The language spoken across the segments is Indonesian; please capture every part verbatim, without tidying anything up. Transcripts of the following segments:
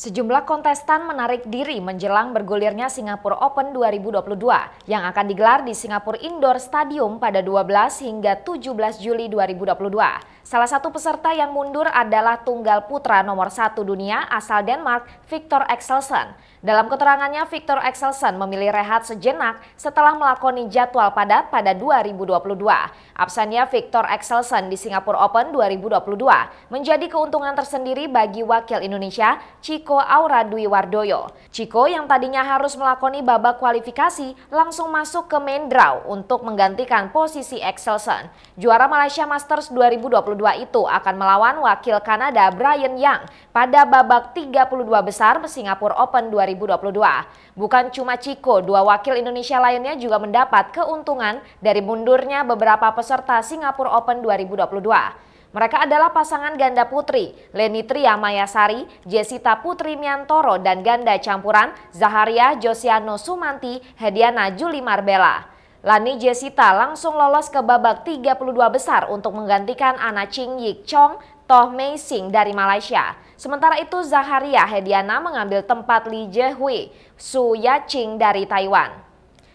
Sejumlah kontestan menarik diri menjelang bergulirnya Singapore Open dua ribu dua puluh dua yang akan digelar di Singapore Indoor Stadium pada dua belas hingga tujuh belas Juli dua ribu dua puluh dua. Salah satu peserta yang mundur adalah tunggal putra nomor satu dunia asal Denmark, Viktor Axelsen. Dalam keterangannya, Viktor Axelsen memilih rehat sejenak setelah melakoni jadwal padat pada dua ribu dua puluh dua. Absennya Viktor Axelsen di Singapore Open dua ribu dua puluh dua menjadi keuntungan tersendiri bagi wakil Indonesia, Chico Chico Aura Dwi Wardoyo. Chico yang tadinya harus melakoni babak kualifikasi langsung masuk ke main draw untuk menggantikan posisi Axelsen. Juara Malaysia Masters dua ribu dua puluh dua itu akan melawan wakil Kanada Brian Yang pada babak tiga puluh dua besar Singapore Open dua ribu dua puluh dua. Bukan cuma Chico, dua wakil Indonesia lainnya juga mendapat keuntungan dari mundurnya beberapa peserta Singapore Open dua ribu dua puluh dua. Mereka adalah pasangan ganda putri, Leni Tria Mayasari, Jesita Putri Miantoro, dan ganda campuran, Zaharia Josiano Sumanti, Hediana Juli Marbella. Lani Jesita langsung lolos ke babak tiga puluh dua besar untuk menggantikan Ana Ching Yik Chong, Toh Mei Sing dari Malaysia. Sementara itu Zaharia Hediana mengambil tempat Lee Jehui, Su Ya Ching dari Taiwan.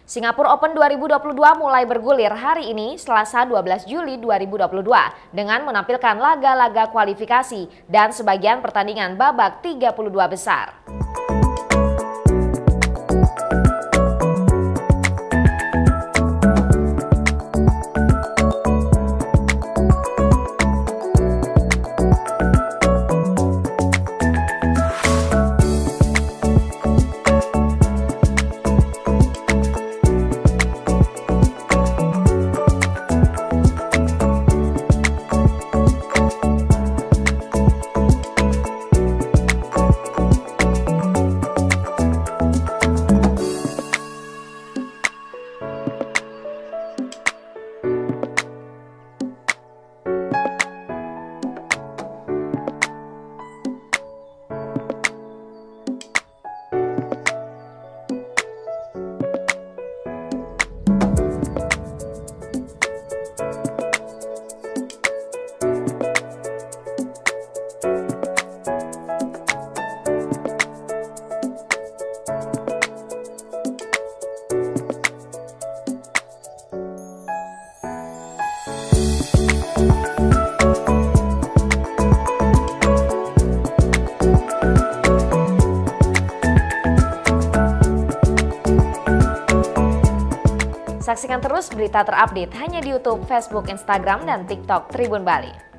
Singapore Open dua ribu dua puluh dua mulai bergulir hari ini Selasa dua belas Juli dua ribu dua puluh dua dengan menampilkan laga-laga kualifikasi dan sebagian pertandingan babak tiga puluh dua besar. Saksikan terus berita terupdate hanya di YouTube, Facebook, Instagram, dan TikTok Tribun Bali.